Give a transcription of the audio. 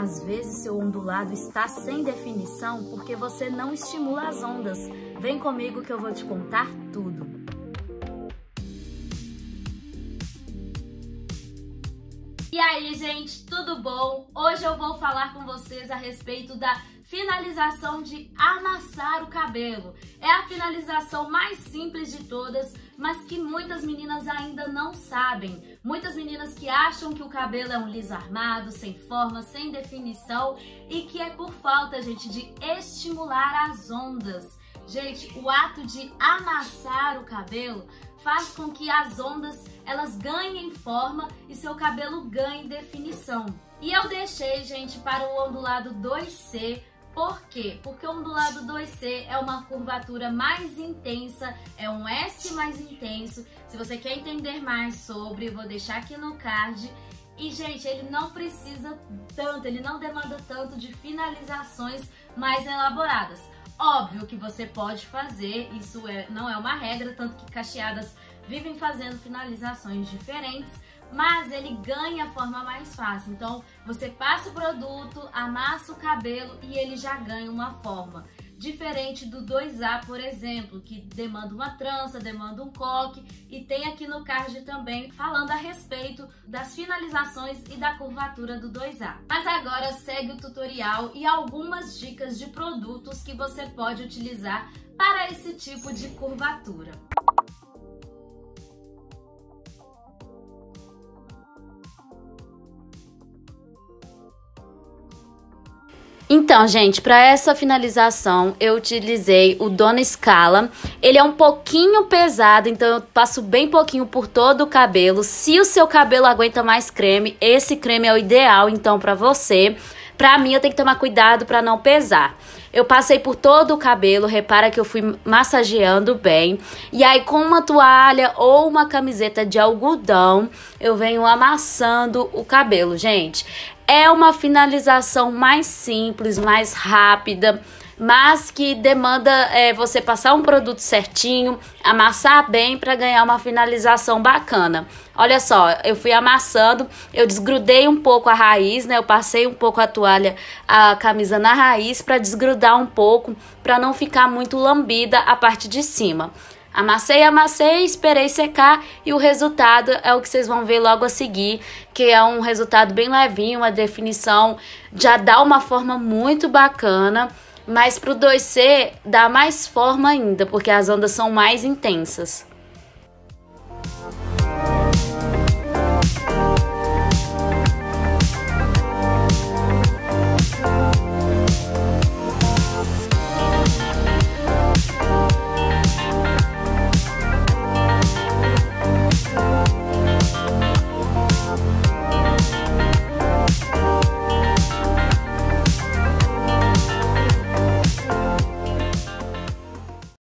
Às vezes seu ondulado está sem definição porque você não estimula as ondas. Vem comigo que eu vou te contar tudo. E aí, gente, tudo bom? Hoje eu vou falar com vocês a respeito da finalização de amassar o cabelo. É a finalização mais simples de todas, mas que muitas meninas ainda não sabem. Muitas meninas que acham que o cabelo é um liso armado, sem forma, sem definição e que é por falta, gente, de estimular as ondas. Gente, o ato de amassar o cabelo faz com que as ondas elas ganhem forma e seu cabelo ganhe definição. E eu deixei, gente, para o ondulado 2C. Por quê? Porque o ondulado 2C é uma curvatura mais intensa, é um S mais intenso. Se você quer entender mais sobre, eu vou deixar aqui no card. E, gente, ele não precisa tanto, ele não demanda tanto de finalizações mais elaboradas. Óbvio que você pode fazer, isso não é uma regra, tanto que cacheadas vivem fazendo finalizações diferentes, mas ele ganha a forma mais fácil. Então você passa o produto, amassa o cabelo e ele já ganha uma forma. Diferente do 2A, por exemplo, que demanda uma trança, demanda um coque, e tem aqui no card também falando a respeito das finalizações e da curvatura do 2A. Mas agora segue o tutorial e algumas dicas de produtos que você pode utilizar para esse tipo de curvatura. Então, gente, para essa finalização eu utilizei o Dona Scala. Ele é um pouquinho pesado, então eu passo bem pouquinho por todo o cabelo. Se o seu cabelo aguenta mais creme, esse creme é o ideal, então, para você. Pra mim, eu tenho que tomar cuidado pra não pesar. Eu passei por todo o cabelo, repara que eu fui massageando bem. E aí, com uma toalha ou uma camiseta de algodão, eu venho amassando o cabelo, gente. É uma finalização mais simples, mais rápida, mas que demanda você passar um produto certinho, amassar bem para ganhar uma finalização bacana. Olha só, eu fui amassando, eu desgrudei um pouco a raiz, né? Eu passei um pouco a toalha, a camisa na raiz para desgrudar um pouco, para não ficar muito lambida a parte de cima. Amassei, amassei, esperei secar e o resultado é o que vocês vão ver logo a seguir, que é um resultado bem levinho, uma definição, já dá uma forma muito bacana. Mas pro 2C dá mais forma ainda, porque as ondas são mais intensas.